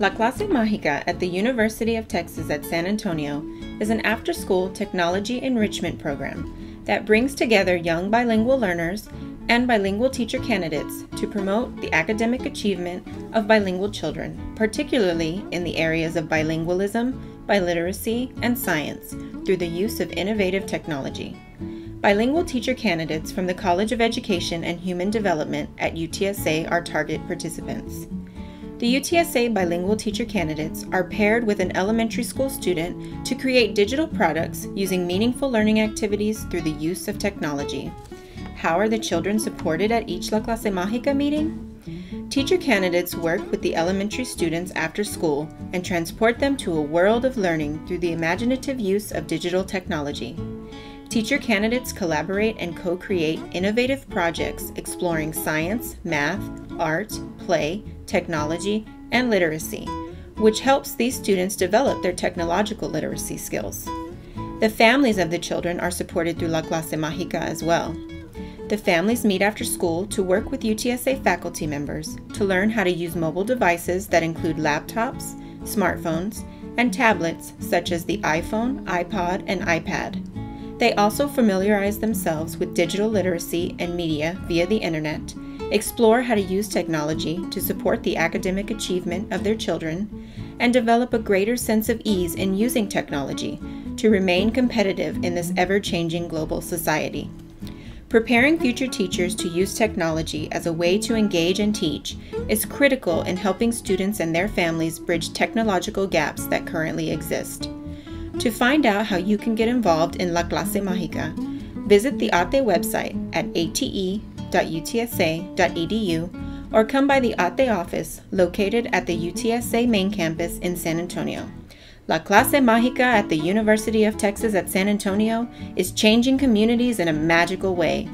La Clase Mágica at the University of Texas at San Antonio is an after-school technology enrichment program that brings together young bilingual learners and bilingual teacher candidates to promote the academic achievement of bilingual children, particularly in the areas of bilingualism, biliteracy, and science, through the use of innovative technology. Bilingual teacher candidates from the College of Education and Human Development at UTSA are target participants. The UTSA bilingual teacher candidates are paired with an elementary school student to create digital products using meaningful learning activities through the use of technology. How are the children supported at each La Clase Mágica meeting? Teacher candidates work with the elementary students after school and transport them to a world of learning through the imaginative use of digital technology. Teacher candidates collaborate and co-create innovative projects exploring science, math, art, play, technology, and literacy, which helps these students develop their technological literacy skills. The families of the children are supported through La Clase Mágica as well. The families meet after school to work with UTSA faculty members to learn how to use mobile devices that include laptops, smartphones, and tablets such as the iPhone, iPod, and iPad. They also familiarize themselves with digital literacy and media via the internet, explore how to use technology to support the academic achievement of their children, and develop a greater sense of ease in using technology to remain competitive in this ever-changing global society. Preparing future teachers to use technology as a way to engage and teach is critical in helping students and their families bridge technological gaps that currently exist. To find out how you can get involved in La Clase Mágica, visit the ATE website at ate.utsa.edu or come by the ATE office located at the UTSA main campus in San Antonio. La Clase Mágica at the University of Texas at San Antonio is changing communities in a magical way.